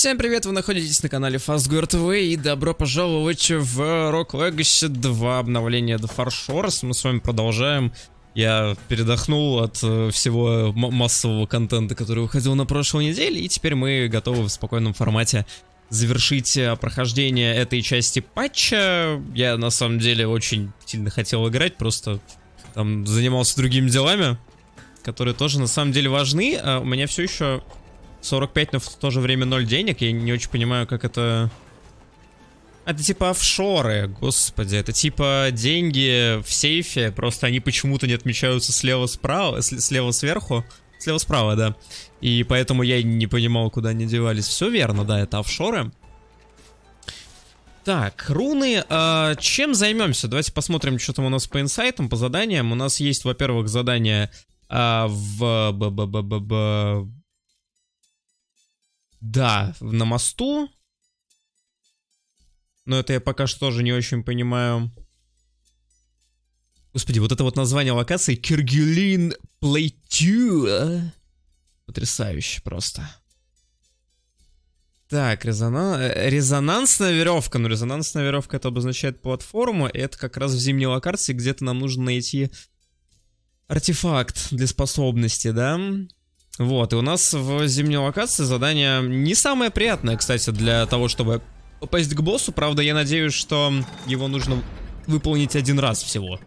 Всем привет, вы находитесь на канале FastGoerTV и добро пожаловать в Rogue Legacy 2 обновление The Far Shores. Мы с вами продолжаем. Я передохнул от всего массового контента, который выходил на прошлой неделе, и теперь мы готовы в спокойном формате завершить прохождение этой части патча. Я на самом деле очень сильно хотел играть, просто там занимался другими делами, которые тоже на самом деле важны. А у меня все еще 45, но в то же время 0 денег. Я не очень понимаю, как это... Это типа офшоры, господи. Это типа деньги в сейфе, просто они почему-то не отмечаются слева-справа, слева-сверху. Слева-справа, да. И поэтому я не понимал, куда они девались. Все верно, да, это офшоры. Так, руны. Чем займемся? Давайте посмотрим, что там у нас по инсайтам, по заданиям. У нас есть, во-первых, задание Да, на мосту. Но это я пока что тоже не очень понимаю. Господи, вот это вот название локации. Кергелен Плато. Потрясающе просто. Так, резонансная веревка. Ну, резонансная веревка — это обозначает платформу. И это как раз в зимней локации. Где-то нам нужно найти артефакт для способности, да? Вот, и у нас в зимней локации задание не самое приятное, кстати, для того, чтобы попасть к боссу. Правда, я надеюсь, что его нужно выполнить один раз всего.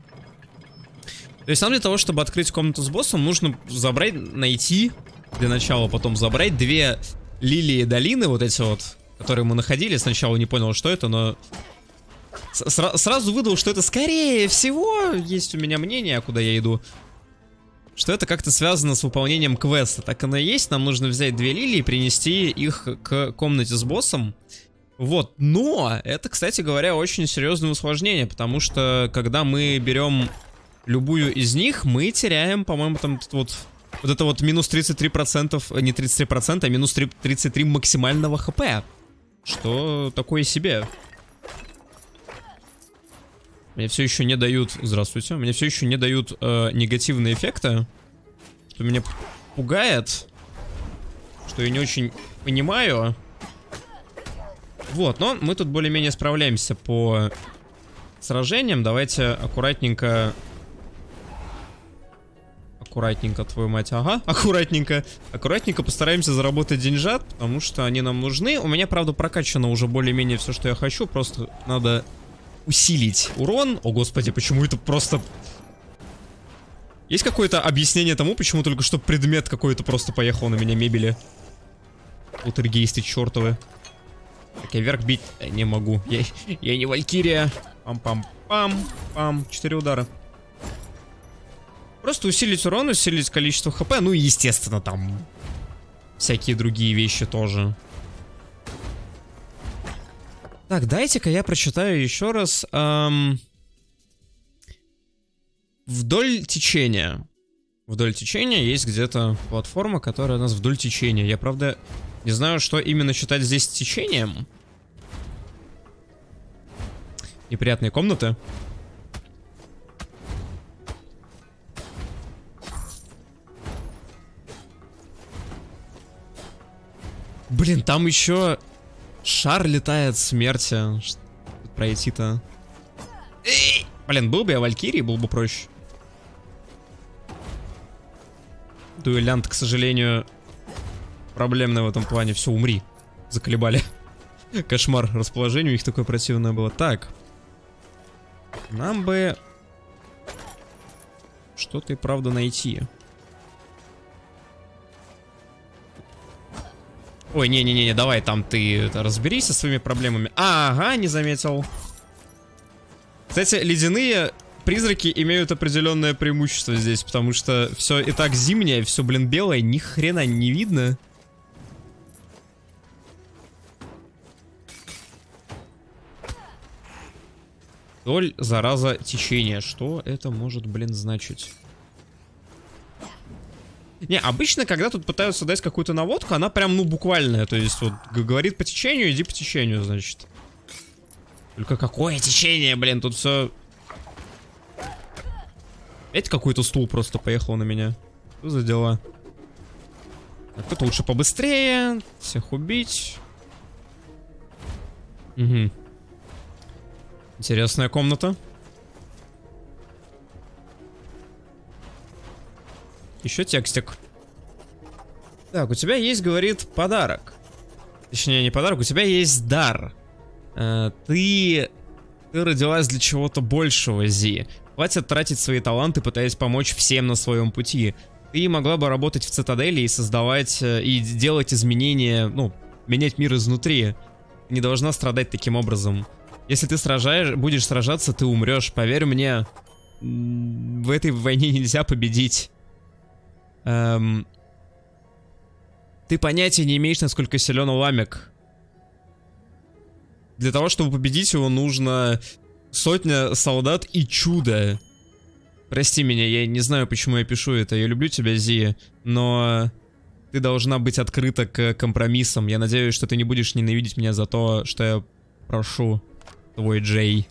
То есть нам для того, чтобы открыть комнату с боссом, нужно забрать, найти, для начала потом забрать две лилии долины, вот эти вот, которые мы находили. Сначала не понял, что это, но сразу выдал, что это, скорее всего, есть у меня мнение, куда я иду, что это как-то связано с выполнением квеста. Так оно и есть. Нам нужно взять две лилии и принести их к комнате с боссом. Вот. Но это, кстати говоря, очень серьезное усложнение, потому что когда мы берем любую из них, мы теряем, по-моему, там вот это вот минус 33%, не 33%, а минус 33 максимального хп. Что такое себе? Мне все еще не дают... Здравствуйте. Мне все еще не дают негативные эффекты. Что меня пугает. Что я не очень понимаю. Вот, но мы тут более-менее справляемся по сражениям. Давайте аккуратненько... Аккуратненько, твою мать. Ага, аккуратненько. Аккуратненько постараемся заработать деньжат, потому что они нам нужны. У меня, правда, прокачано уже более-менее все, что я хочу. Просто надо... усилить урон. О, господи, почему это просто... Есть какое-то объяснение тому, почему только что предмет какой-то просто поехал на меня мебели? Полтергейсты чертовы. Так, я вверх бить не могу. Я не валькирия. Пам-пам-пам-пам. 4 удара. Просто усилить урон, усилить количество хп. Ну и, естественно, там всякие другие вещи тоже. Так, дайте-ка я прочитаю еще раз. Вдоль течения. Вдоль течения есть где-то платформа, которая у нас вдоль течения. Я, правда, не знаю, что именно считать здесь течением. Неприятные комнаты. Блин, там еще... Шар летает смерти. Что пройти-то? Блин, был бы я валькирий, был бы проще. Дуэлянт, к сожалению, проблемный в этом плане. Все, умри. Заколебали. Кошмар. Расположение у них такое противное было. Так. Нам бы... что-то и правда найти. Ой, не-не-не, давай там ты разберись со своими проблемами. Ага, не заметил. Кстати, ледяные призраки имеют определенное преимущество здесь, потому что все и так зимнее, все, блин, белое, ни хрена не видно. Доль, зараза, течение. Что это может, блин, значить? Не, обычно, когда тут пытаются дать какую-то наводку, она прям, ну, буквальная. То есть, вот, говорит по течению, иди по течению, значит. Только какое течение, блин, тут все... Опять какой-то стул просто поехал на меня. Что за дела? А кто-то лучше побыстрее. Всех убить. Угу. Интересная комната. Еще текстик. Так, у тебя есть, говорит, подарок. Точнее, не подарок, у тебя есть дар. Ты родилась для чего-то большего, Зи. Хватит тратить свои таланты, пытаясь помочь всем на своем пути. Ты могла бы работать в цитадели и создавать, и делать изменения, ну, менять мир изнутри. Ты не должна страдать таким образом. Если ты будешь сражаться, ты умрешь. Поверь мне, в этой войне нельзя победить. Ты понятия не имеешь, насколько силен Ламик. Для того, чтобы победить его, нужно сотня солдат и чудо. Прости меня, я не знаю, почему я пишу это. Я люблю тебя, Зи, но ты должна быть открыта к компромиссам. Я надеюсь, что ты не будешь ненавидеть меня за то, что я прошу, твой Джей.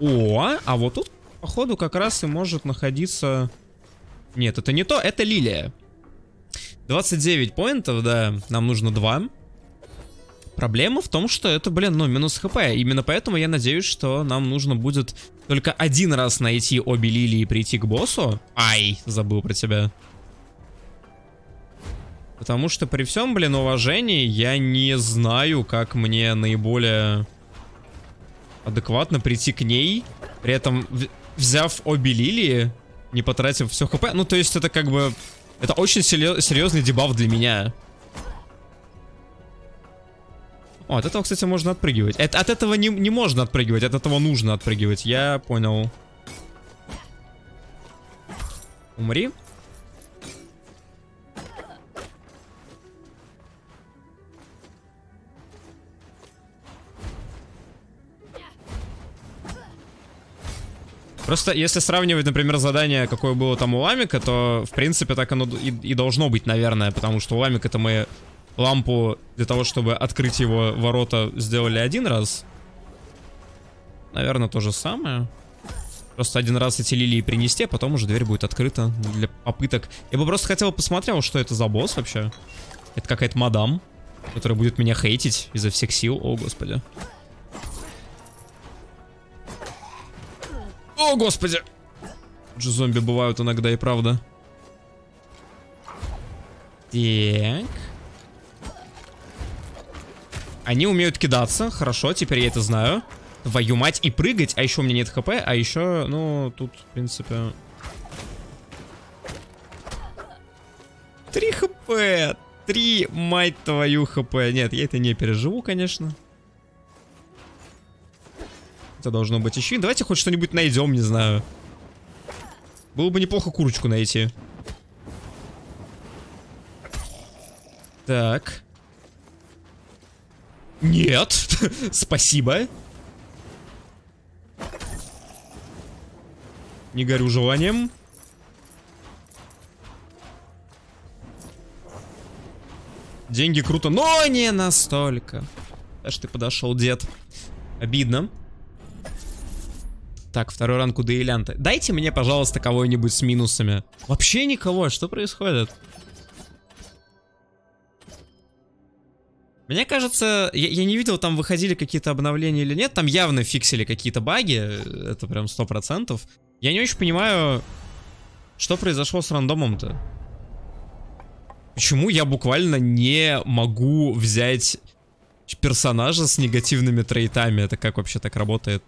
О, а вот тут, походу, как раз и может находиться... Нет, это не то, это лилия. 29 поинтов, да, нам нужно 2. Проблема в том, что это, блин, ну, минус хп. Именно поэтому я надеюсь, что нам нужно будет только один раз найти обе лилии и прийти к боссу. Ай, забыл про тебя. Потому что при всем, блин, уважении, я не знаю, как мне наиболее адекватно прийти к ней, при этом взяв обе лилии, не потратив все хп. Ну, то есть это как бы... Это очень серьезный дебаф для меня. О, от этого, кстати, можно отпрыгивать. От этого не можно отпрыгивать, от этого нужно отпрыгивать. Я понял. Умри. Просто если сравнивать, например, задание, какое было там у Ламика, то, в принципе, так оно и должно быть, наверное. Потому что у Ламика-то мы лампу для того, чтобы открыть его ворота, сделали один раз. Наверное, то же самое. Просто один раз эти лилии принести, а потом уже дверь будет открыта для попыток. Я бы просто хотел посмотреть, что это за босс вообще. Это какая-то мадам, которая будет меня хейтить изо всех сил. О, господи. О, господи! Тут же зомби бывают иногда, и правда. Так. Они умеют кидаться. Хорошо, теперь я это знаю. Твою мать, и прыгать. А еще у меня нет хп. А еще, ну, тут, в принципе... 3 хп! 3, мать твою, хп. Нет, я это не переживу, конечно. Это должно быть еще. Давайте хоть что-нибудь найдем, не знаю. Было бы неплохо курочку найти. Так. Нет. Спасибо. Не горю желанием. Деньги круто, но не настолько. Аж ты подошел, дед. Обидно. Так, второй ранг у дуэлянта. Дайте мне, пожалуйста, кого-нибудь с минусами. Вообще никого, что происходит? Мне кажется, я не видел, там выходили какие-то обновления или нет. Там явно фиксили какие-то баги. Это прям 100%. Я не очень понимаю, что произошло с рандомом-то. Почему я буквально не могу взять персонажа с негативными трейтами? Это как вообще так работает?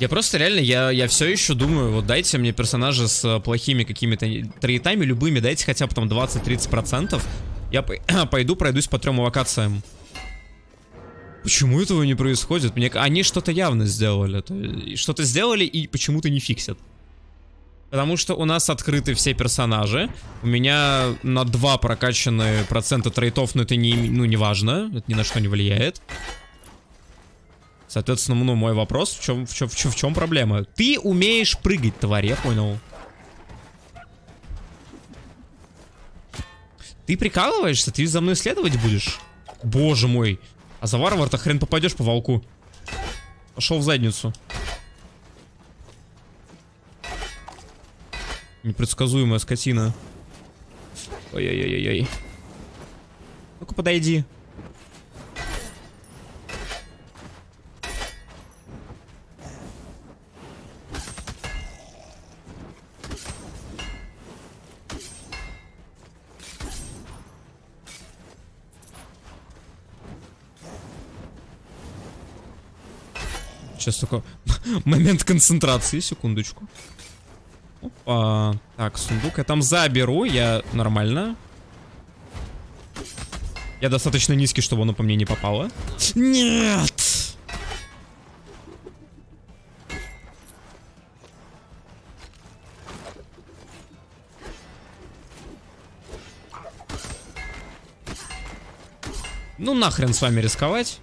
Я просто реально, я все еще думаю, вот дайте мне персонажа с плохими какими-то трейтами, любыми, дайте хотя бы там 20-30%. Я пойду пройдусь по 3 локациям. Почему этого не происходит? Они что-то явно сделали. Что-то сделали и почему-то не фиксят. Потому что у нас открыты все персонажи. У меня на 2 прокачаны процента трейтов, но это не важно. Это ни на что не влияет. Соответственно, ну, мой вопрос, в чем проблема? Ты умеешь прыгать, тварь, я понял. Ты прикалываешься? Ты за мной следовать будешь? Боже мой. А за варвар-то хрен попадешь по волку. Пошел в задницу. Непредсказуемая скотина. Ой-ой-ой-ой. Ну-ка, подойди. Сейчас только момент концентрации, секундочку. Опа. Так, сундук я там заберу, я нормально. Я достаточно низкий, чтобы оно по мне не попало. Нет! Ну нахрен с вами рисковать.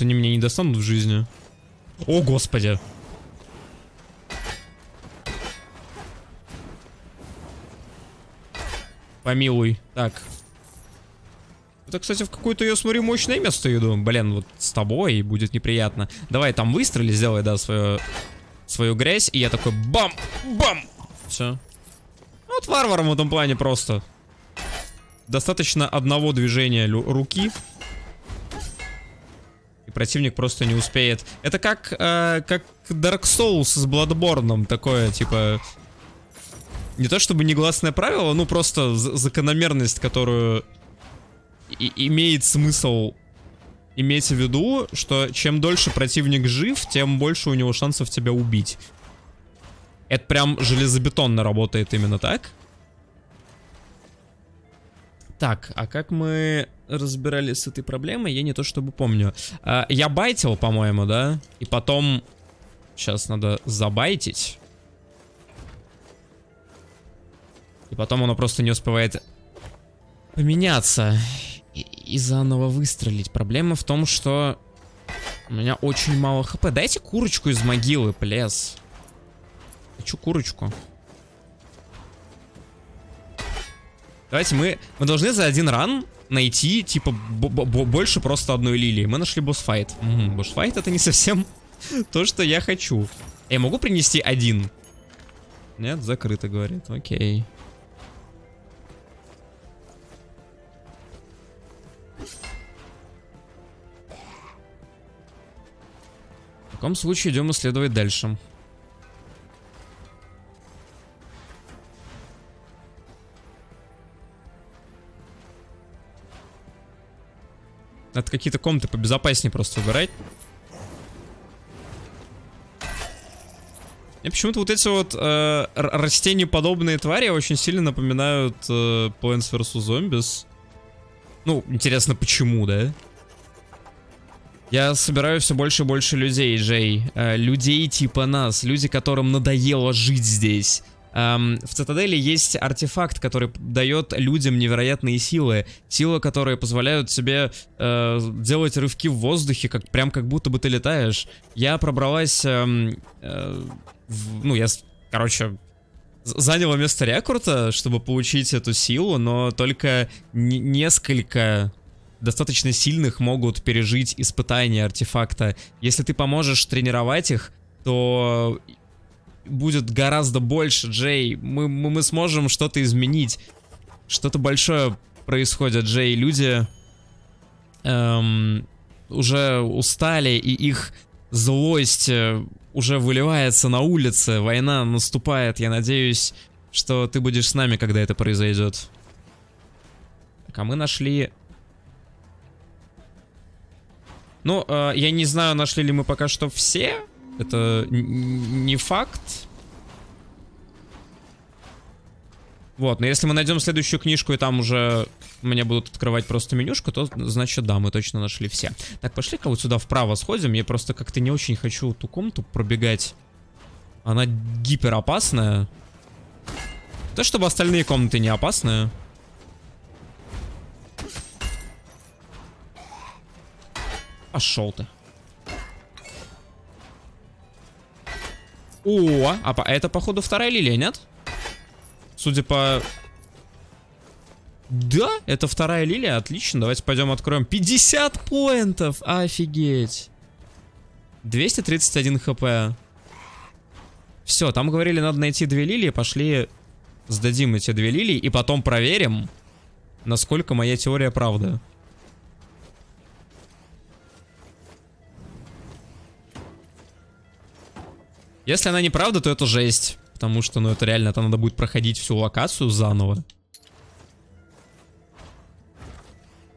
Они меня не достанут в жизни. О, господи. Помилуй. Так. Это, кстати, в какое-то, я смотрю, мощное место иду. Блин, вот с тобой будет неприятно. Давай там выстрели, сделай, да, свою грязь. И я такой бам! Бам! Все. Вот варваром в этом плане просто. Достаточно одного движения руки. Противник просто не успеет. Это как Dark Souls с Bloodborne. Такое, типа... Не то чтобы негласное правило, ну просто закономерность, которую имеет смысл иметь в виду, что чем дольше противник жив, тем больше у него шансов тебя убить. Это прям железобетонно работает именно так. Так, а как мы разбирались с этой проблемой, я не то чтобы помню. Я байтил, по-моему, да? И потом... Сейчас надо забайтить. И потом оно просто не успевает поменяться. И заново выстрелить. Проблема в том, что у меня очень мало хп. Дайте курочку из могилы, плес. Хочу курочку. Давайте мы должны за один ран найти, типа, больше просто одной лилии. Мы нашли босс-файт. Босс-файт это не совсем то, что я хочу. Я могу принести один? Нет, закрыто, говорит. Окей. В таком случае идем исследовать дальше. Надо какие-то комнаты побезопаснее просто выбирать. И почему-то вот эти вот растениеподобные твари очень сильно напоминают Plants vs. Zombies. Ну, интересно, почему, да? Я собираю все больше и больше людей, Джей. Людей типа нас. Люди, которым надоело жить здесь. В цитадели есть артефакт, который дает людям невероятные силы. Силы, которые позволяют себе делать рывки в воздухе, прям как будто бы ты летаешь. Я пробралась... короче, заняла место рекорда, чтобы получить эту силу, но только несколько... достаточно сильных могут пережить испытания артефакта. Если ты поможешь тренировать их, то... будет гораздо больше, Джей. Мы сможем что-то изменить. Что-то большое происходит, Джей. Люди уже устали, и их злость уже выливается на улице. Война наступает. Я надеюсь, что ты будешь с нами, когда это произойдет. Так, а мы нашли... Ну, я не знаю, нашли ли мы пока что все... Это не факт. Вот, но если мы найдем следующую книжку, и там уже мне будут открывать просто менюшку, то, значит, да, мы точно нашли все. Так, пошли-ка вот сюда вправо сходим. Я просто как-то не очень хочу ту комнату пробегать. Она гиперопасная. То, чтобы остальные комнаты не опасные. Пошел ты. О, а это, походу, вторая лилия, нет? Судя по... Да, это вторая лилия, отлично. Давайте пойдем откроем. 50 поинтов, офигеть. 231 хп. Все, там говорили, надо найти две лилии. Пошли, сдадим эти две лилии. И потом проверим, насколько моя теория правда. Если она неправда, то это жесть. Потому что, ну, это реально, там надо будет проходить всю локацию заново.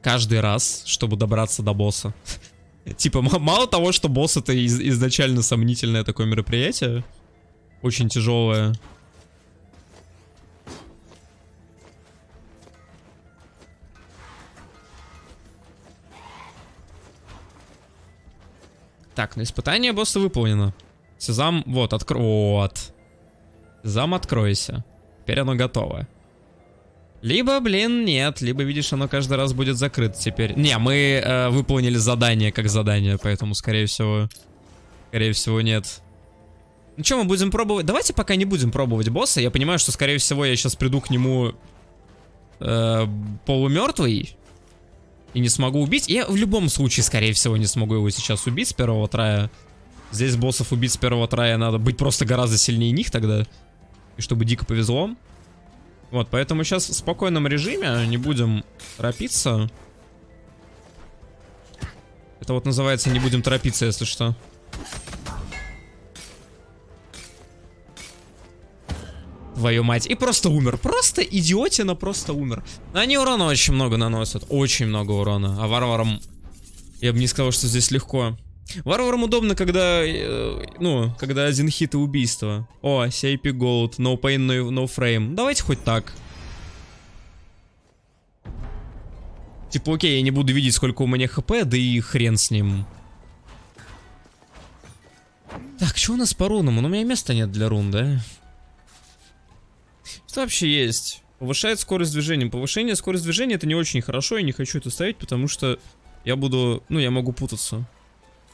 Каждый раз, чтобы добраться до босса. Типа, мало того, что босс — это изначально сомнительное такое мероприятие. Очень тяжелое. Так, ну испытание босса выполнено. Сезам, вот, вот. Сезам, откройся. Теперь оно готово. Либо, блин, нет. Либо, видишь, оно каждый раз будет закрыто теперь. Не, мы выполнили задание как задание, поэтому, скорее всего, нет. Ну что, мы будем пробовать? Давайте пока не будем пробовать босса. Я понимаю, что, скорее всего, я сейчас приду к нему полумертвый и не смогу убить. Я в любом случае, скорее всего, не смогу его сейчас убить с первого трая. Здесь боссов убить с первого трая надо быть просто гораздо сильнее них тогда. И чтобы дико повезло. Вот, поэтому сейчас в спокойном режиме, не будем торопиться. Это вот называется «не будем торопиться», если что. Твою мать. И просто умер. Просто идиотина, просто умер. Но они урона очень много наносят. Очень много урона. А варварам... Я бы не сказал, что здесь легко. Варварам удобно, когда... Ну, когда один хит и убийство. О, CIP Gold, no pain, no frame. Давайте хоть так. Типа, окей, я не буду видеть, сколько у меня хп, да и хрен с ним. Так, что у нас по рунам? Ну, у меня места нет для рун, да? Что вообще есть? Повышает скорость движения. Повышение скорости движения — это не очень хорошо, я не хочу это ставить, потому что я буду... Ну, я могу путаться.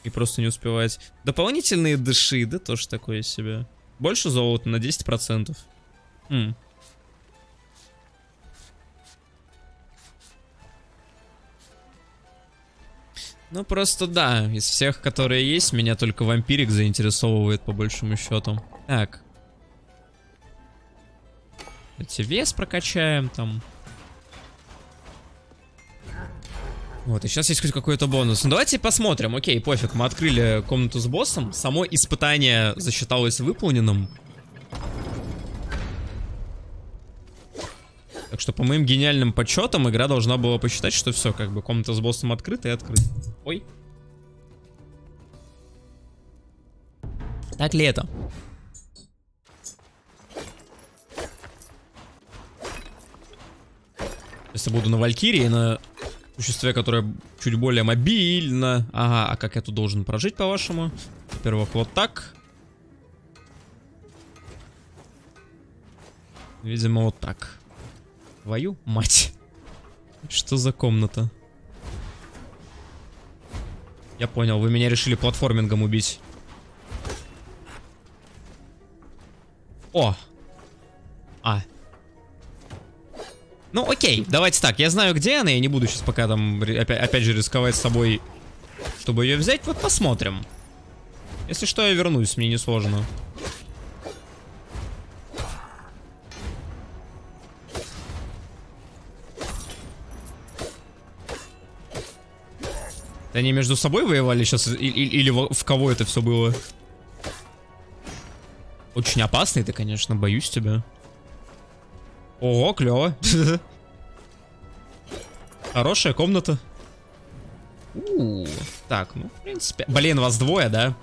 И просто не успевать. Дополнительные дыши, да, тоже такое себе. Больше золота на 10%. Ну просто да, из всех, которые есть, меня только вампирик заинтересовывает по большому счету. Так. Давайте вес прокачаем там. Вот, и сейчас есть хоть какой-то бонус. Ну, давайте посмотрим. Окей, пофиг, мы открыли комнату с боссом. Само испытание засчиталось выполненным. Так что, по моим гениальным подсчетам, игра должна была посчитать, что все, как бы, комната с боссом открыта и открыта. Ой. Так ли это? Если буду на Валькирии, на... существе, которое чуть более мобильно. Ага, а как я тут должен прожить, по-вашему? Во-первых, вот так. Видимо, вот так. Твою мать. Что за комната? Я понял, вы меня решили платформингом убить. О! А. Ну, окей, давайте так, я знаю, где она, я не буду сейчас пока там, опять же, рисковать с собой, чтобы ее взять. Вот посмотрим. Если что, я вернусь, мне не сложно. Они между собой воевали сейчас, или в кого это все было? Очень опасный ты, конечно, боюсь тебя. Ого, клево. Хорошая комната. Так, ну, в принципе... Блин, вас двое, да?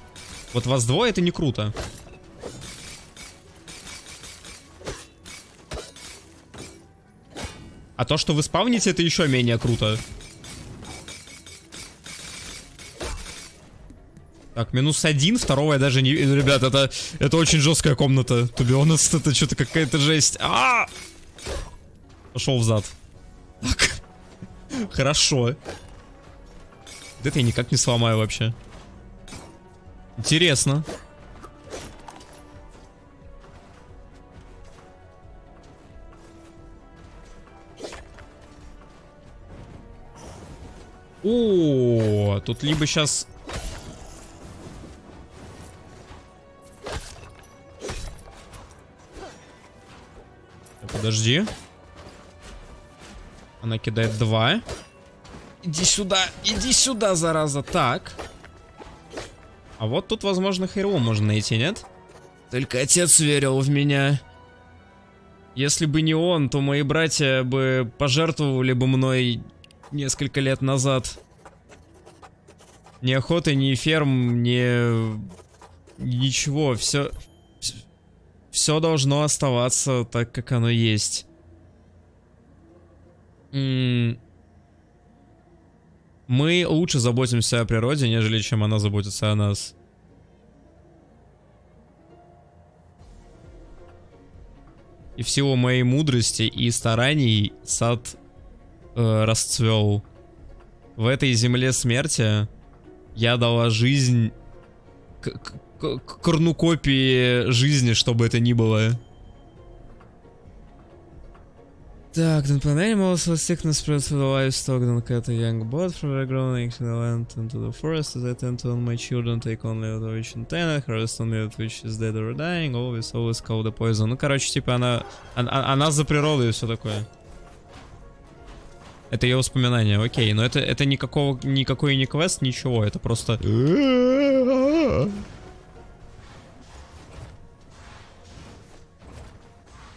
Вот вас двое — это не круто. А то, что вы спавните, это еще менее круто. Так, -1, второго я даже не... Ребят, это очень жесткая комната. To be honest, это что-то какая-то жесть. А-а-а! Пошел взад. Так. Хорошо. Это я никак не сломаю вообще. Интересно. О, тут либо сейчас... Подожди. Она кидает 2. Иди сюда, зараза. Так. А вот тут, возможно, хероу можно найти, нет? Только отец верил в меня. Если бы не он, то мои братья бы пожертвовали бы мной несколько лет назад. Ни охоты, ни ферм, ни... ничего. Все... все должно оставаться так, как оно есть. Мы лучше заботимся о природе, нежели чем она заботится о нас. И в силу моей мудрости и стараний сад расцвел. В этой земле смерти я дала жизнь к корнукопии жизни, чтобы это ни было. Так, на панели most stick to spread through the livestock, don't cut a young bot from the ground into the land into the forest, as I tend to own my children, take only that which in ten, harvest only that which is dead or dying, always, always call the poison. Ну, короче, типа она за природу и все такое. Это ее воспоминания, окей, но это никакой не квест, ничего, это просто...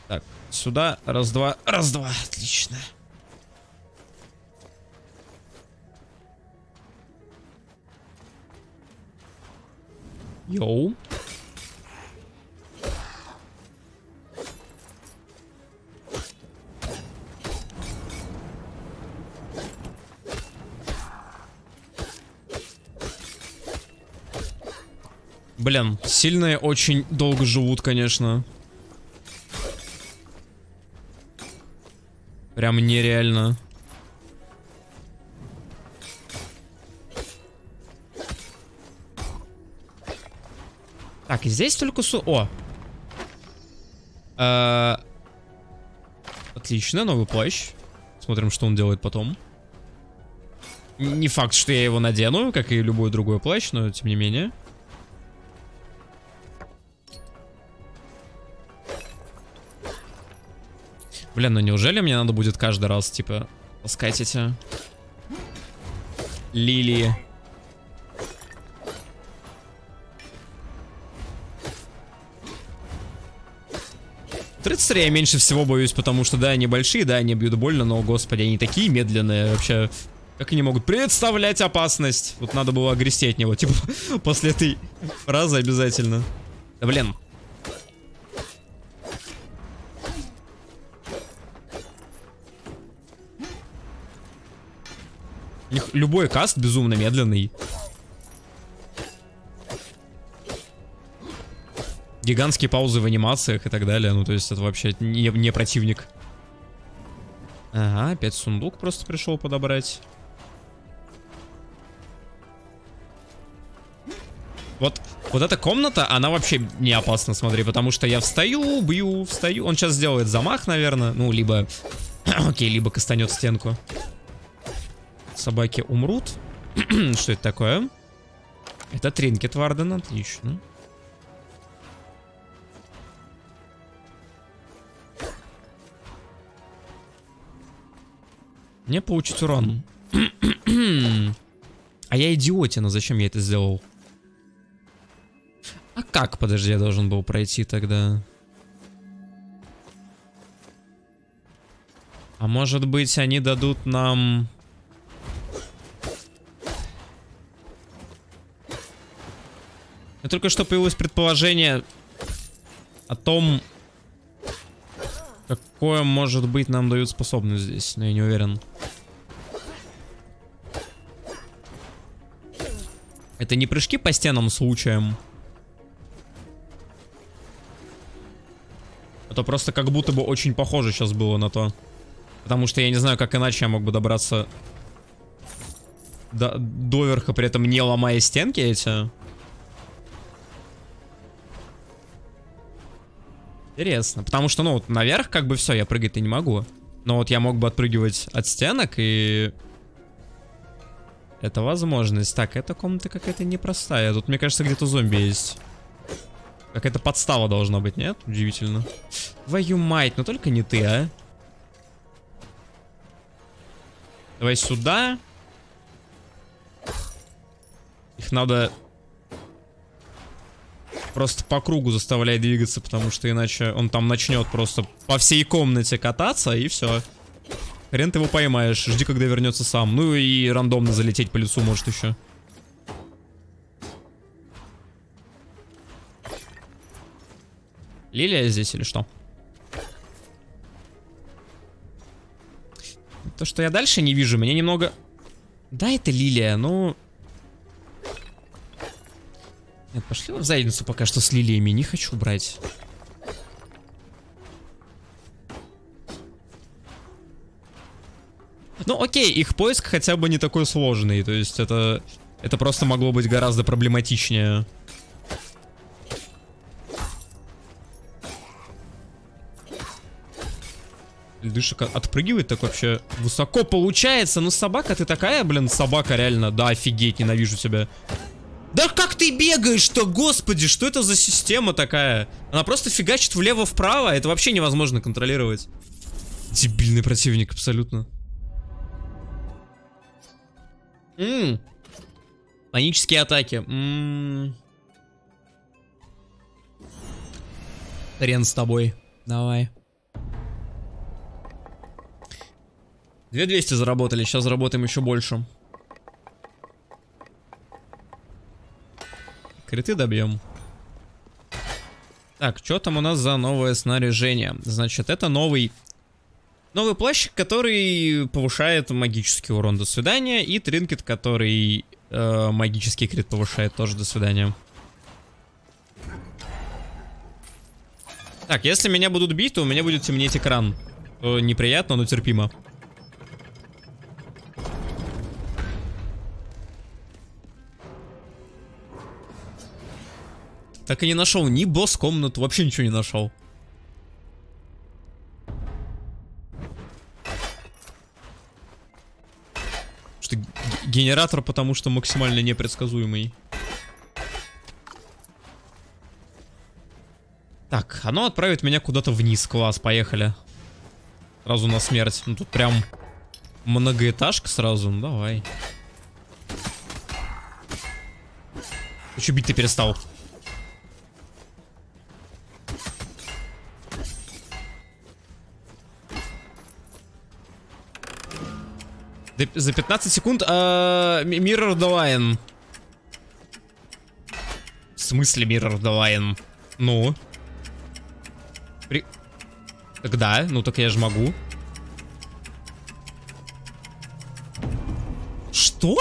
Так. Сюда, раз-два, раз-два, отлично. Йоу. Блин, сильные очень долго живут, конечно. Прям нереально. Так, и здесь только О! Отлично, новый плащ. Смотрим, что он делает потом. Не факт, что я его надену, как и любой другой плащ, но тем не менее. Блин, ну неужели мне надо будет каждый раз, типа, таскать эти лилии? Рыцаря я меньше всего боюсь, потому что, да, они большие, да, они бьют больно, но, господи, они такие медленные вообще. Как они могут представлять опасность? Вот надо было огрести от него, типа, после этой фразы обязательно. Да, блин. Любой каст безумно медленный. Гигантские паузы в анимациях и так далее. Ну, то есть это вообще не противник. Ага, опять сундук просто пришел подобрать. Вот эта комната, она вообще не опасна, смотри. Потому что я встаю, бью, встаю. Он сейчас сделает замах, наверное. Ну, либо... окей, либо кастанет стенку. Собаки умрут. Что это такое? Это тринкет Вардена, отлично. Мне получить урон. А я идиотина, зачем я это сделал? А как, подожди, я должен был пройти тогда? А может быть, они дадут нам... Но только что появилось предположение о том, какое, может быть, нам дают способность здесь, но я не уверен. Это не прыжки по стенам случаем. Это просто как будто бы очень похоже сейчас было на то. Потому что я не знаю, как иначе я мог бы добраться до верха, при этом не ломая стенки эти. Интересно, потому что, ну, вот наверх как бы все, я прыгать-то не могу. Но вот я мог бы отпрыгивать от стенок, и... это возможность. Так, эта комната какая-то непростая. Тут, мне кажется, где-то зомби есть. Какая-то подстава должна быть, нет? Удивительно. Твою мать, но только не ты, а. Давай сюда. Их надо просто по кругу заставлять двигаться, потому что иначе он там начнет просто по всей комнате кататься, и все. Хрен ты его поймаешь, жди, когда вернется сам. Ну и рандомно залететь по лицу может еще. Лилия здесь или что? То, что я дальше не вижу, меня немного... Да, это Лилия, ну... Нет, пошли в задницу пока что с лилиями, не хочу брать. Ну окей, их поиск хотя бы не такой сложный, то есть это просто могло быть гораздо проблематичнее. Льдышек отпрыгивает так вообще высоко получается, но собака ты такая, блин, собака реально, да, офигеть, ненавижу тебя. Да как ты бегаешь-то, господи, что это за система такая? Она просто фигачит влево-вправо, это вообще невозможно контролировать. Дебильный противник, абсолютно. Панические атаки. Рен с тобой, давай. 2200 заработали, сейчас заработаем еще больше. Криты добьем. Так, что там у нас за новое снаряжение? Значит, это новый плащ, который повышает магический урон, до свидания. И тринкет, который магический крит повышает, тоже до свидания. Так, если меня будут бить, то у меня будет темнеть экран. Неприятно, но терпимо. Так и не нашел ни босс-комнату, вообще ничего не нашел. Что генератор, потому что максимально непредсказуемый. Так, оно отправит меня куда-то вниз, класс, поехали. Сразу на смерть. Ну тут прям многоэтажка сразу, ну давай. Ты что, бить-то перестал? За 15 секунд Mirror the Lion. В смысле Mirror the Lion? Ну? Так да, ну так я же могу. Что?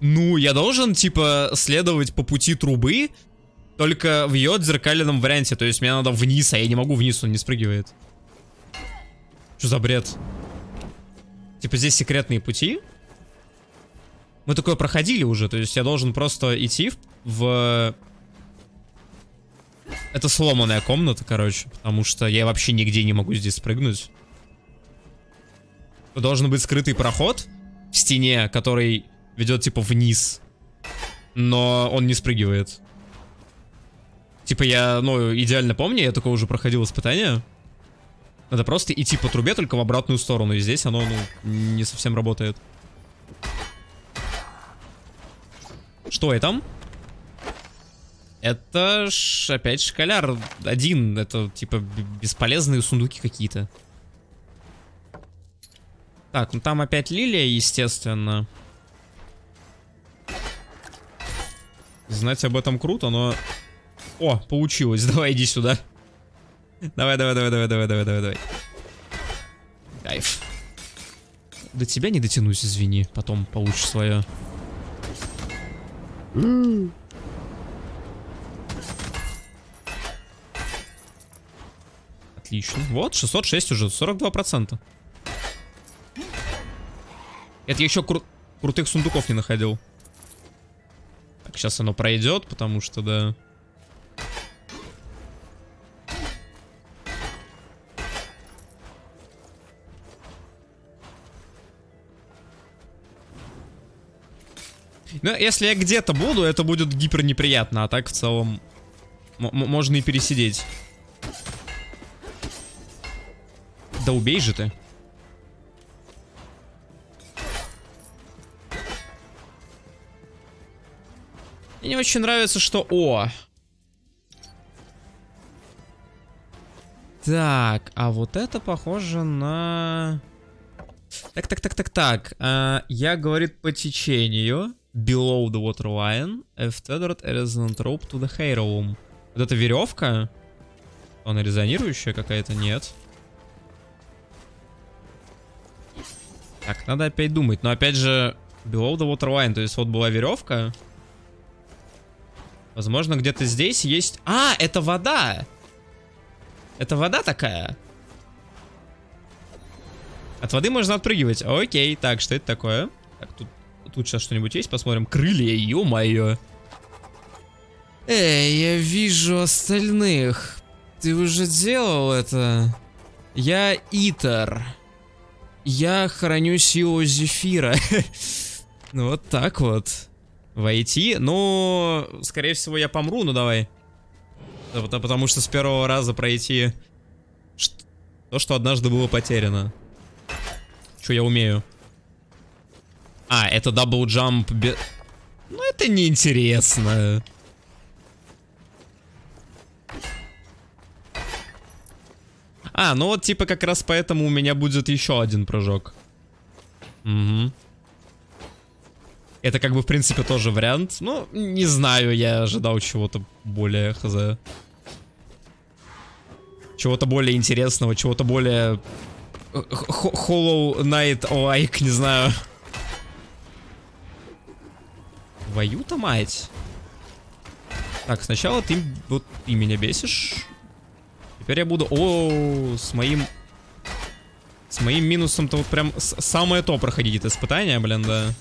Ну, я должен, типа, следовать по пути трубы, только в ее зеркальном варианте. То есть мне надо вниз, а я не могу вниз, он не спрыгивает. Что за бред? Типа здесь секретные пути. Мы такое проходили уже, то есть я должен просто идти в... Это сломанная комната, короче, потому что я вообще нигде не могу здесь спрыгнуть. Должен быть скрытый проход в стене, который ведет типа вниз, но он не спрыгивает. Типа я, ну, идеально помню, я такое уже проходил испытание. Надо просто идти по трубе, только в обратную сторону. И здесь оно, ну, не совсем работает. Что это? Это ж опять шкаляр один. Это типа бесполезные сундуки какие-то. Так, ну там опять лилия, естественно. Знать об этом круто, но... О, получилось. Давай иди сюда. Давай. Кайф. До тебя не дотянусь, извини. Потом получишь свое. Отлично. Вот, 606 уже, 42%. Это я еще крутых сундуков не находил. Так, сейчас оно пройдет, потому что, да... Но если я где-то буду, это будет гипернеприятно, а так в целом Можно и пересидеть. Да убей же ты. Мне очень нравится, что... О! Так, а вот это похоже на... Так. Я, говорит, по течению. Below the waterline. F-tethered resonant rope to the heroum. Вот эта веревка? Она резонирующая какая-то? Нет. Так, надо опять думать. Но опять же, below the waterline. То есть вот была веревка. Возможно, где-то здесь есть... А, это вода! Это вода такая? От воды можно отпрыгивать. Окей, так, что это такое? Так, тут сейчас что-нибудь есть, посмотрим. Крылья, ё-моё. Эй, я вижу остальных. Ты уже делал это? Я Итер. Я храню силу Зефира. Ну, вот так вот. Войти, но скорее всего я помру, ну давай. Потому что с первого раза пройти то, что однажды было потеряно. Чё я умею? А, это дабл-джамп без... Ну это неинтересно. А, ну вот типа как раз поэтому у меня будет еще один прыжок. Угу. Это как бы в принципе тоже вариант. Ну, не знаю, я ожидал чего-то более хз. Чего-то более интересного, чего-то более... Hollow Knight-like, не знаю. Твою-то мать. Так, сначала ты... Вот ты меня бесишь. Теперь я буду... О, с моим... С моим минусом-то вот прям самое то проходить это испытание, блин, да.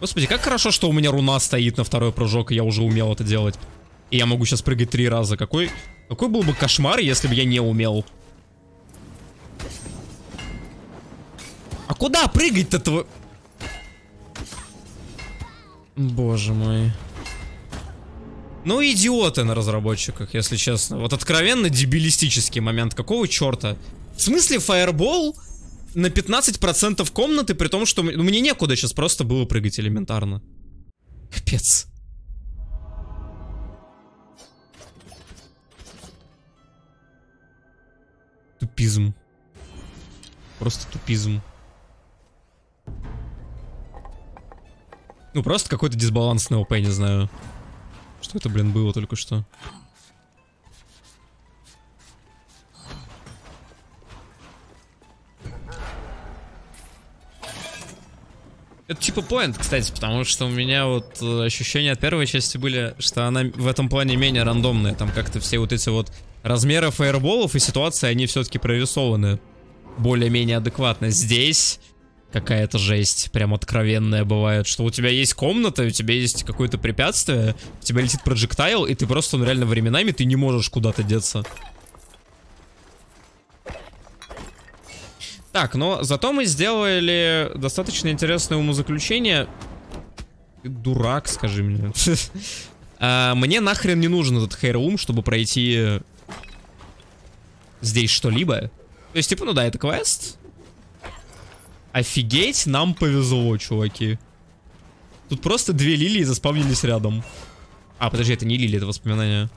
Господи, как хорошо, что у меня руна стоит на второй прыжок, и я уже умел это делать. И я могу сейчас прыгать 3 раза. Какой был бы кошмар, если бы я не умел. А куда прыгать-то твой... Боже мой. Ну, идиоты на разработчиках, если честно. Вот откровенно дебилистический момент. Какого черта? В смысле фаербол... На 15% комнаты, при том, что мне некуда сейчас просто было прыгать элементарно. Капец. Тупизм. Просто тупизм. Ну, просто какой-то дисбаланс на ОП, не знаю. Что это, блин, было только что? Это типа поинт, кстати, потому что у меня вот ощущения от первой части были, что она в этом плане менее рандомная. Там как-то все вот эти вот размеры фаерболов и ситуации, они все-таки прорисованы более-менее адекватно. Здесь какая-то жесть прям откровенная бывает, что у тебя есть комната, у тебя есть какое-то препятствие, у тебя летит проджектайл, и ты просто, ну, реально временами ты не можешь куда-то деться. Так, но зато мы сделали достаточно интересное умозаключение. Ты дурак, скажи мне. Мне нахрен не нужен этот хейрум, чтобы пройти здесь что-либо. То есть, типа, ну да, это квест. Офигеть, нам повезло, чуваки. Тут просто 2 лилии заспавнились рядом. А, подожди, это не лилии, это воспоминания.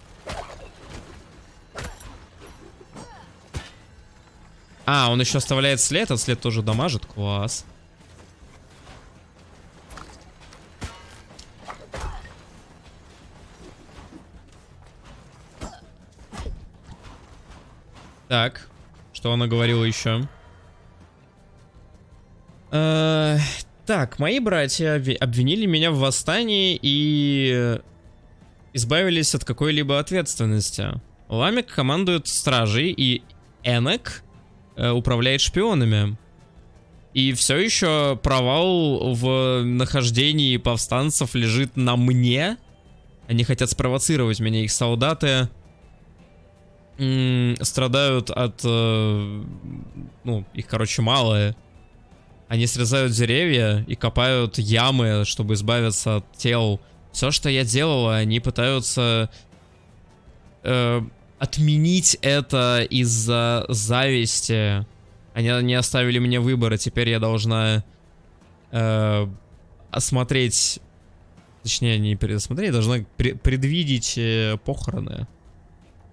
А, он еще оставляет след, а след тоже дамажит. Класс. Так, что она говорила еще? Так, мои братья обвинили меня в восстании и избавились от какой-либо ответственности. Ламик командует стражей, и Энек управляет шпионами. И все еще провал в нахождении повстанцев лежит на мне. Они хотят спровоцировать меня, их солдаты. страдают от... ну, их, короче, мало. Они срезают деревья и копают ямы, чтобы избавиться от тел. Все, что я делала, они пытаются... отменить это из-за зависти. Они не оставили мне выбора. Теперь я должна осмотреть... Точнее, не предусмотреть, должна предвидеть похороны.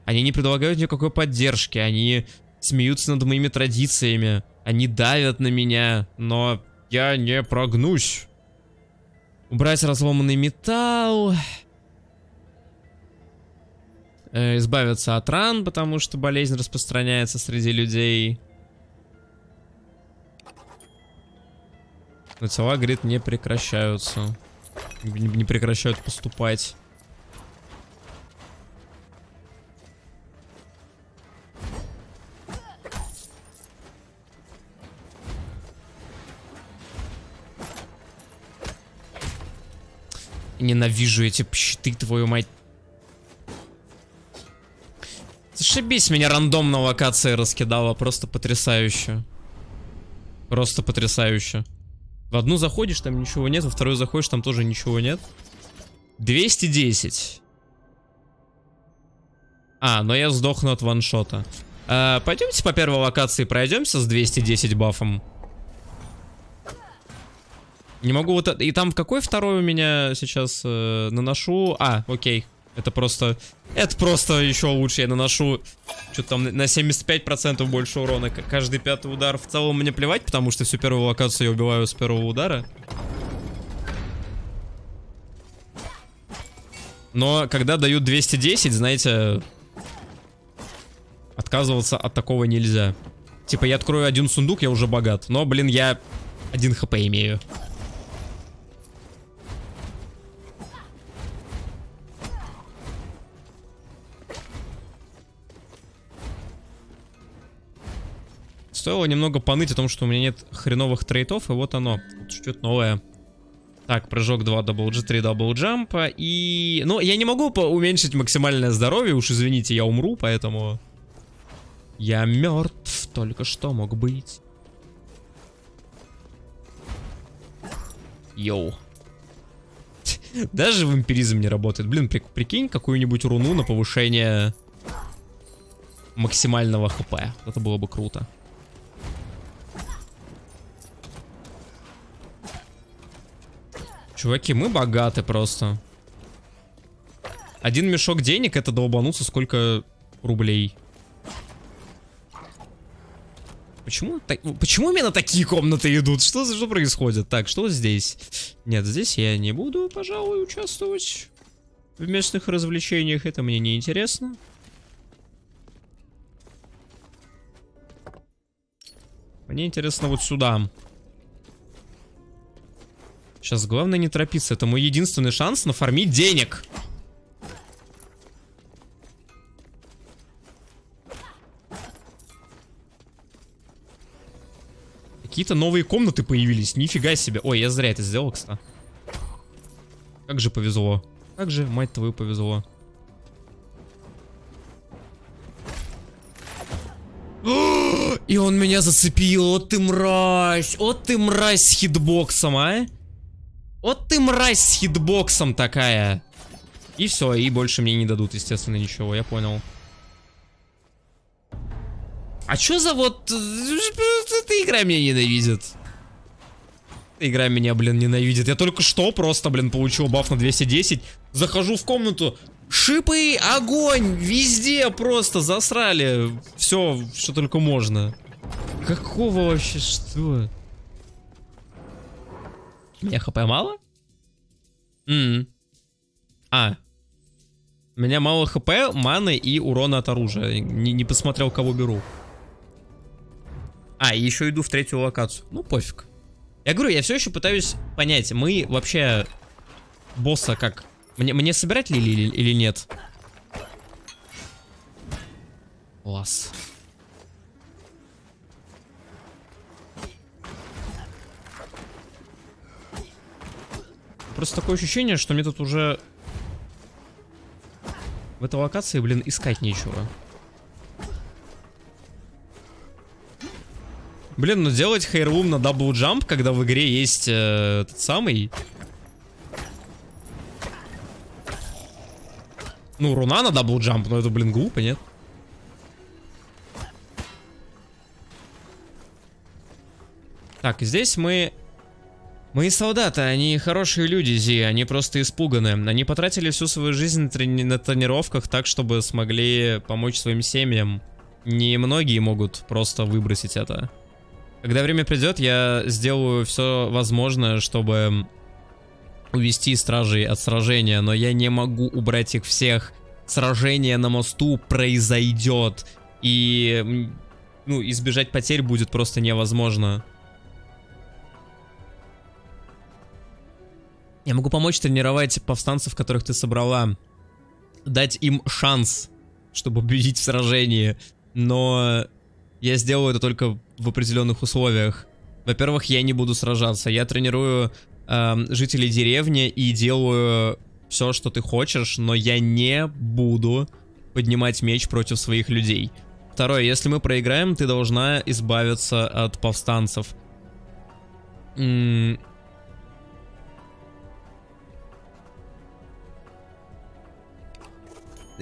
Они не предлагают никакой поддержки. Они смеются над моими традициями. Они давят на меня. Но я не прогнусь. Убрать разломанный металл. Избавиться от ран, потому что болезнь распространяется среди людей. Но тела, говорит, не прекращаются. Не прекращают поступать. Ненавижу эти щиты, твою мать. Зашибись, меня рандомно локация раскидала. Просто потрясающе. Просто потрясающе. В одну заходишь, там ничего нет. Во вторую заходишь, там тоже ничего нет. 210. А, но я сдохну от ваншота. Пойдемте по первой локации пройдемся с 210 бафом. Не могу вот... И там в какой второй у меня сейчас наношу... А, окей. Это просто еще лучше. Я наношу что-то там на 75% больше урона. Каждый пятый удар. В целом мне плевать, потому что всю первую локацию я убиваю с первого удара. Но когда дают 210, знаете, отказываться от такого нельзя. Типа я открою один сундук, я уже богат. Но, блин, я 1 хп имею. Стоило немного поныть о том, что у меня нет хреновых трейтов, и вот оно. Чуть-чуть новое. Так, прыжок 2, дабл джи, 3 дабл джампа. И... Ну, я не могу уменьшить максимальное здоровье, уж извините, я умру, поэтому... Я мертв, только что мог быть. Йоу. Даже вампиризм не работает. Блин, прикинь, какую-нибудь руну на повышение максимального хп. Это было бы круто. Чуваки, мы богаты просто. Один мешок денег — это долбануться сколько рублей. Почему, почему именно такие комнаты идут? Что происходит? Так, что здесь? Нет, здесь я не буду, пожалуй, участвовать в местных развлечениях. Это мне не интересно. Мне интересно вот сюда. Сейчас главное не торопиться. Это мой единственный шанс нафармить денег. Какие-то новые комнаты появились. Нифига себе. Ой, я зря это сделал, кстати. Как же повезло. Как же, мать твою, повезло. И он меня зацепил. О, ты мразь. О, ты мразь с хитбоксом, а? Вот ты мразь с хитбоксом такая. И все, и больше мне не дадут, естественно, ничего, я понял. А чё за вот... Эта игра меня ненавидит. Эта игра меня, блин, ненавидит. Я только что просто, блин, получил баф на 210. Захожу в комнату. Шипы, огонь, везде просто засрали. Все, что только можно. Какого вообще, что... Меня хп мало? А. У меня мало хп, маны и урона от оружия. Не посмотрел, кого беру. А, и еще иду в третью локацию. Ну, пофиг. Я говорю, я все еще пытаюсь понять, мы вообще босса как? Мне собирать ли или нет? Класс. Просто такое ощущение, что мне тут уже в этой локации, блин, искать нечего. Блин, ну делать хейрлум на даблджамп, когда в игре есть тот самый... Ну, руна на даблджамп, но это, блин, глупо, нет? Так, здесь мы... Мои солдаты, они хорошие люди, Зи, они просто испуганы. Они потратили всю свою жизнь на тренировках так, чтобы смогли помочь своим семьям. Немногие могут просто выбросить это. Когда время придет, я сделаю все возможное, чтобы увести стражей от сражения, но я не могу убрать их всех. Сражение на мосту произойдет, и ну, избежать потерь будет просто невозможно. Я могу помочь тренировать повстанцев, которых ты собрала. Дать им шанс, чтобы победить в сражении. Но я сделаю это только в определенных условиях. Во-первых, я не буду сражаться. Я тренирую жителей деревни и делаю все, что ты хочешь. Но я не буду поднимать меч против своих людей. Второе, если мы проиграем, ты должна избавиться от повстанцев. И,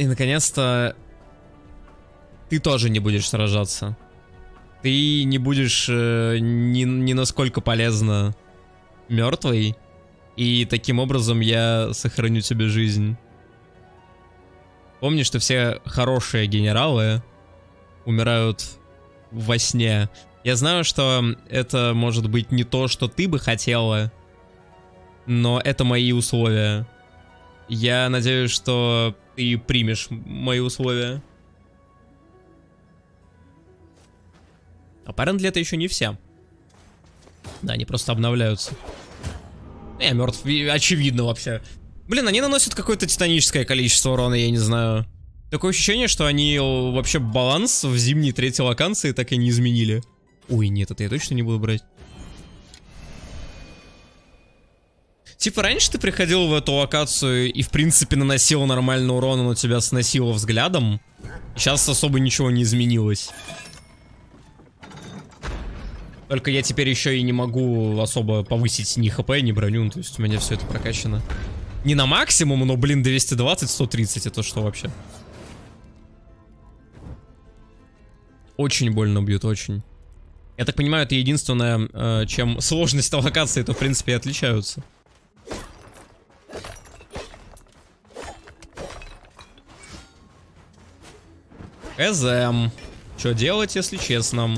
наконец-то, ты тоже не будешь сражаться. Ты не будешь ни насколько полезно мертвой. И таким образом я сохраню тебе жизнь. Помни, что все хорошие генералы умирают во сне. Я знаю, что это может быть не то, что ты бы хотела, но это мои условия. Я надеюсь, что... ты примешь мои условия. Apparently это еще не все. Да, они просто обновляются. Я мертв, очевидно вообще. Блин, они наносят какое-то титаническое количество урона, я не знаю. Такое ощущение, что они вообще баланс в зимней третьей локации так и не изменили. Ой, нет, это я точно не буду брать. Типа раньше ты приходил в эту локацию и в принципе наносил нормальный урон, но тебя сносило взглядом. Сейчас особо ничего не изменилось. Только я теперь еще и не могу особо повысить ни хп, ни броню, то есть у меня все это прокачано. Не на максимум, но, блин, 220, 130, это что вообще? Очень больно бьют, очень. Я так понимаю, это единственное, чем сложность локации, то в принципе и отличаются. ЭЗМ. Что делать, если честно?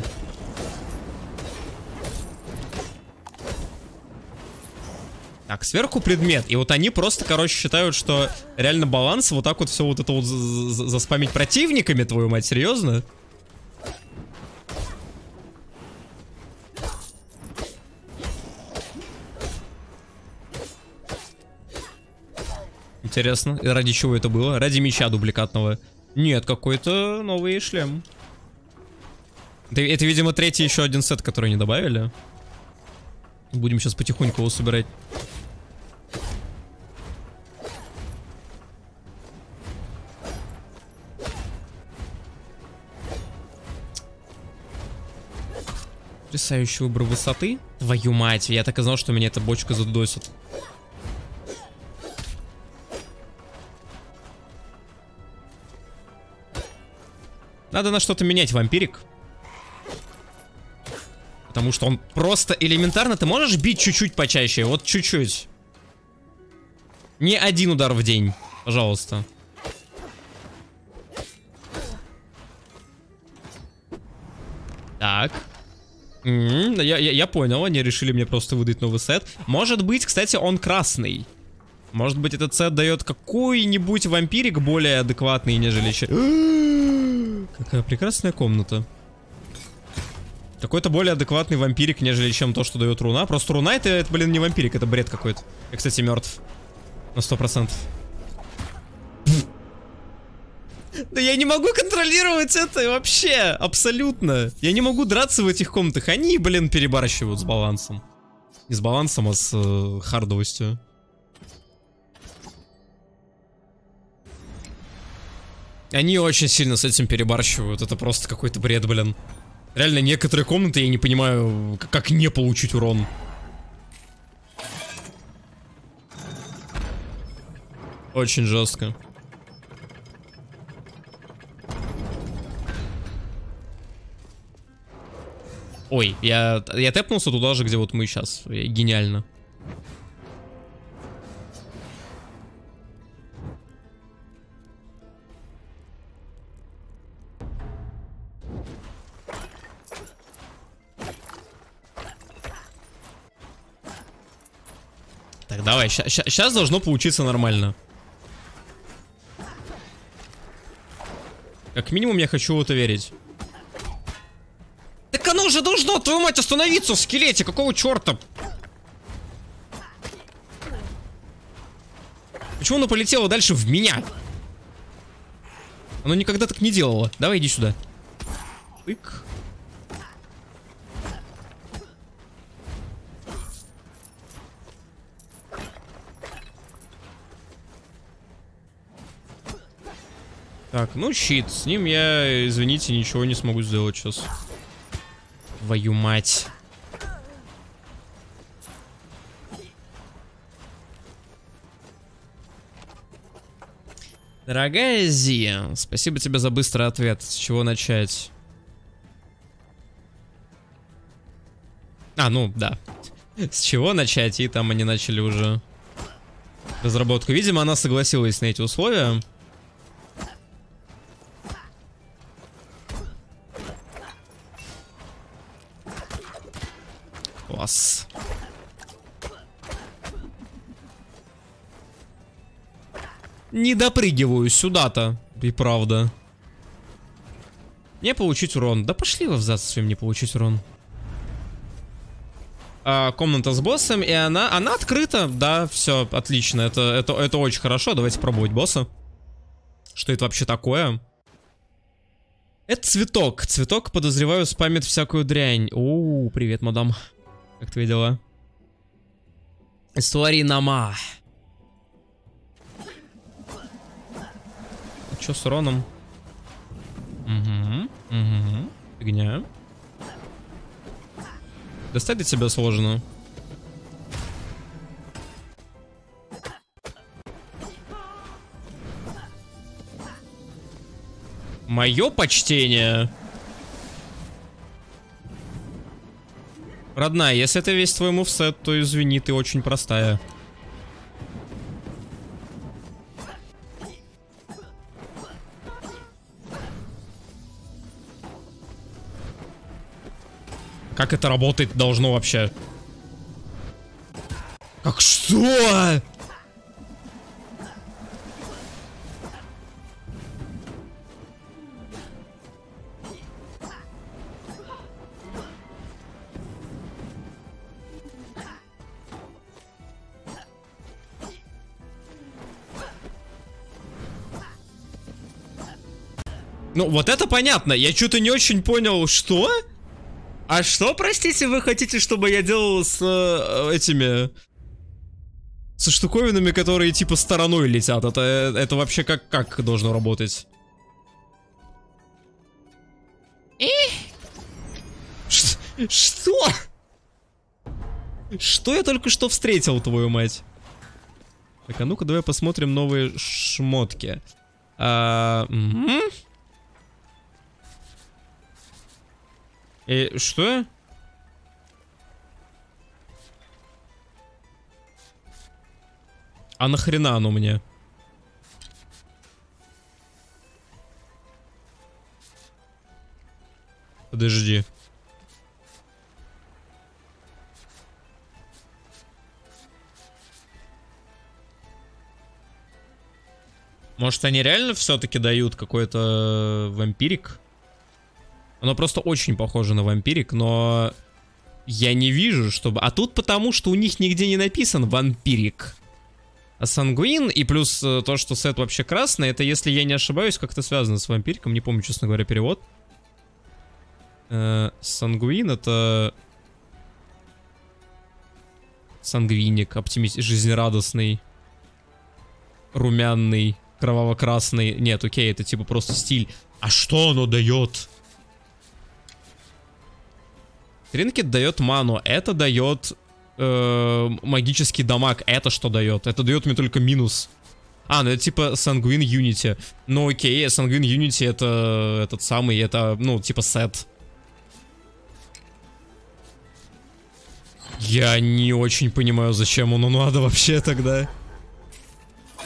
Так, сверху предмет. И вот они просто, короче, считают, что реально баланс. Вот так вот все вот это вот заспамить противниками, твою мать, серьезно? Интересно, ради чего это было? Ради меча дубликатного. Нет, какой-то новый шлем. Это, видимо, третий еще один сет, который не добавили. Будем сейчас потихоньку его собирать. Потрясающий выбор высоты. Твою мать, я так и знал, что меня эта бочка задосит. Надо на что-то менять вампирик. Потому что он просто элементарно... Ты можешь бить чуть-чуть почаще? Вот чуть-чуть. Не один удар в день. Пожалуйста. Так. Я понял. Они решили мне просто выдать новый сет. Может быть, кстати, он красный. Может быть, этот сет дает какой-нибудь вампирик более адекватный, нежели... Какая прекрасная комната. Какой-то более адекватный вампирик, нежели чем то, что дает руна. Просто руна это блин, не вампирик, это бред какой-то. Я, кстати, мертв. На 100%. Да я не могу контролировать это вообще. Абсолютно. Я не могу драться в этих комнатах. Они, блин, перебарщивают с балансом. Не с балансом, а с хардовостью. Они очень сильно с этим перебарщивают. Это просто какой-то бред, блин. Реально, некоторые комнаты я не понимаю, как не получить урон. Очень жестко. Ой, я тэпнулся туда же, где вот мы сейчас. Гениально. Так, давай, сейчас должно получиться нормально. Как минимум я хочу в это верить. Так оно уже должно, твою мать, остановиться в скелете, какого черта? Почему оно полетело дальше в меня? Оно никогда так не делало. Давай, иди сюда. Тык. Так, ну щит, с ним я, извините, ничего не смогу сделать сейчас. Твою мать. Дорогая Зи, спасибо тебе за быстрый ответ. С чего начать? А, ну, да. С чего начать? И там они начали уже разработку. Видимо, она согласилась на эти условия. Не допрыгиваю сюда-то. И правда. Не получить урон. Да пошли вы в зад со своим не получить урон. А, комната с боссом, и она открыта. Да, все, отлично. Это очень хорошо. Давайте пробовать босса. Что это вообще такое? Это цветок. Цветок, подозреваю, спамит всякую дрянь. О, привет, мадам. Как твои дела? Истории нама. А что с уроном? Угу, угу. Фигня. Достать до тебя сложно. Мое почтение. Родная, если это весь твой мувсет, то извини, ты очень простая. Как это работать должно вообще? Как что? Ну, вот это понятно. Я что-то не очень понял, что? А что, простите, вы хотите, чтобы я делал с этими... Со штуковинами, которые типа стороной летят? Это вообще как должно работать? Что? Что я только что встретил, твою мать? Так, а ну-ка, давай посмотрим новые шмотки. Что? А нахрена оно мне? Подожди. Может, они реально все-таки дают какой-то вампирик? Оно просто очень похоже на вампирик, но я не вижу, чтобы... А тут потому, что у них нигде не написан вампирик. А сангвин и плюс то, что сет вообще красный, это, если я не ошибаюсь, как-то связано с вампириком. Не помню, честно говоря, перевод. Сангвин это... Сангвиник, оптимист, жизнерадостный, румяный, кроваво-красный. Нет, окей, это типа просто стиль. А что оно дает? Тринкет дает ману, это дает магический дамаг, это что дает? Это дает мне только минус. А, ну это типа Сангвин Юнити. Ну окей, Сангвин Юнити это этот самый, это, ну, типа сет. Я не очень понимаю, зачем оно надо вообще тогда.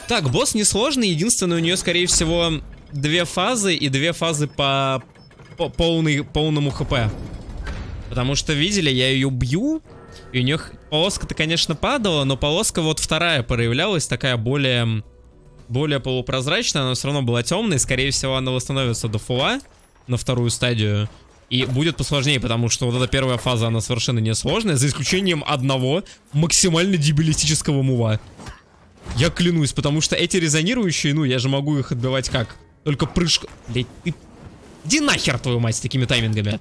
Так, босс несложный, единственное, у нее, скорее всего, две фазы и две фазы по полному хп. Потому что, видели, я ее бью, и у нее полоска-то, конечно, падала, но полоска вот вторая проявлялась, такая более полупрозрачная, она все равно была темной, скорее всего, она восстановится до фула на вторую стадию. И будет посложнее, потому что вот эта первая фаза, она совершенно несложная, за исключением одного максимально дебилистического мува. Я клянусь, потому что эти резонирующие, ну, я же могу их отбивать как? Только прыжка... Блядь, ты... Иди нахер, твою мать, с такими таймингами.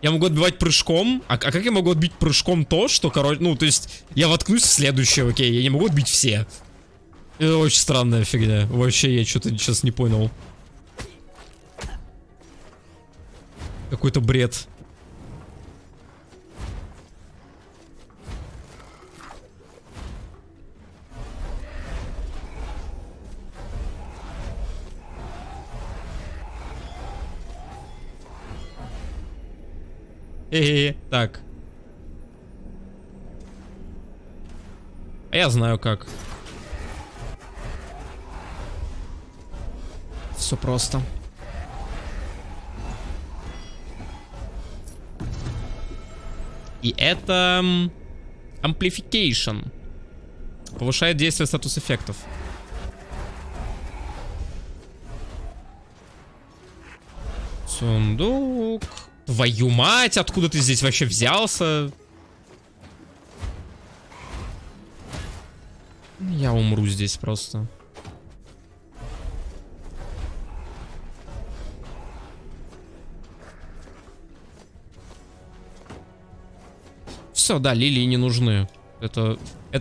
Я могу отбивать прыжком. А как я могу отбить прыжком то, что, короче... Ну, то есть, я воткнусь в следующее, окей, я не могу отбить все. Это очень странная фигня. Вообще, я что-то сейчас не понял. Какой-то бред. Так. А я знаю как. Все просто. И это... Amplification. Повышает действие статус эффектов. Сундук... Твою мать, откуда ты здесь вообще взялся? Я умру здесь просто. Все, да, лилии не нужны. Это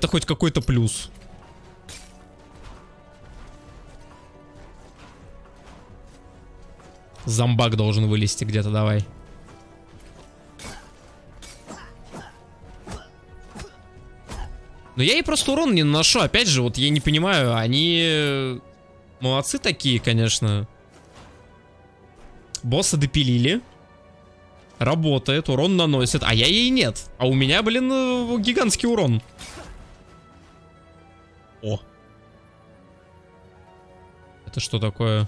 хоть какой-то плюс. Зомбак должен вылезти где-то, давай. Но я ей просто урон не наношу, опять же, вот я не понимаю, они молодцы такие, конечно. Босса допилили. Работает, урон наносит, а я ей нет. А у меня, блин, гигантский урон. О. Это что такое?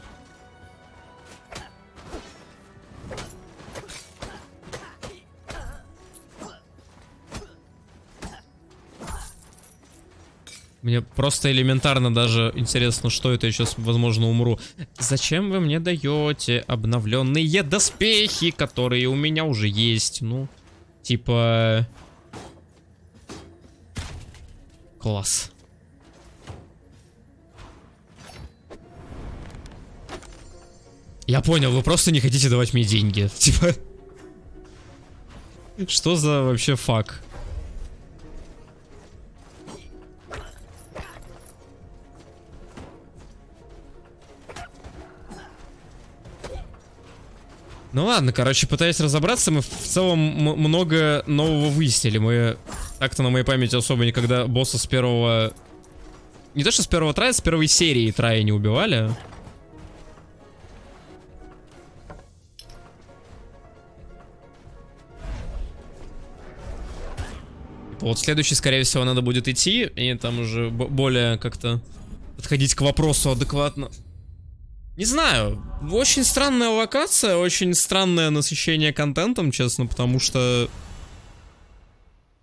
Мне просто элементарно даже интересно, что это, я сейчас, возможно, умру. Зачем вы мне даете обновленные доспехи, которые у меня уже есть? Ну, типа... Класс. Я понял, вы просто не хотите давать мне деньги. Типа... Что за вообще фак? Ну ладно, короче, пытаясь разобраться, мы в целом много нового выяснили. Мы так-то на моей памяти особо никогда босса с первого... Не то что с первого трая, с первой серии трая не убивали. Вот следующий, скорее всего, надо будет идти, и там уже более как-то подходить к вопросу адекватно. Не знаю, очень странная локация, очень странное насыщение контентом, честно, потому что...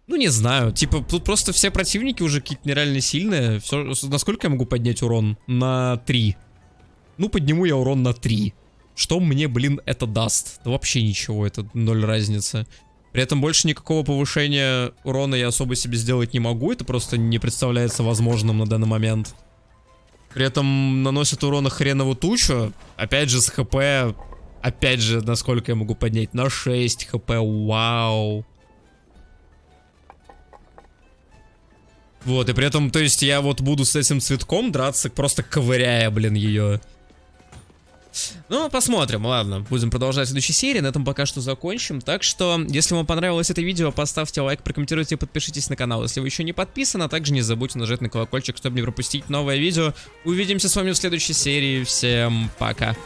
Ну, не знаю, типа, тут просто все противники уже какие-то нереально сильные. Все, насколько я могу поднять урон? На 3. Ну, подниму я урон на 3. Что мне, блин, это даст? Да вообще ничего, это 0 разница. При этом больше никакого повышения урона я особо себе сделать не могу, это просто не представляется возможным на данный момент. При этом наносит урона хренову тучу. Опять же, с хп... Опять же, насколько я могу поднять? На 6 хп, вау. Вот, и при этом, то есть, я вот буду с этим цветком драться, просто ковыряя, блин, ее. Ну, посмотрим, ладно. Будем продолжать в следующей серии. На этом пока что закончим. Так что, если вам понравилось это видео, поставьте лайк, прокомментируйте и подпишитесь на канал, если вы еще не подписаны. А также не забудьте нажать на колокольчик, чтобы не пропустить новое видео. Увидимся с вами в следующей серии. Всем пока.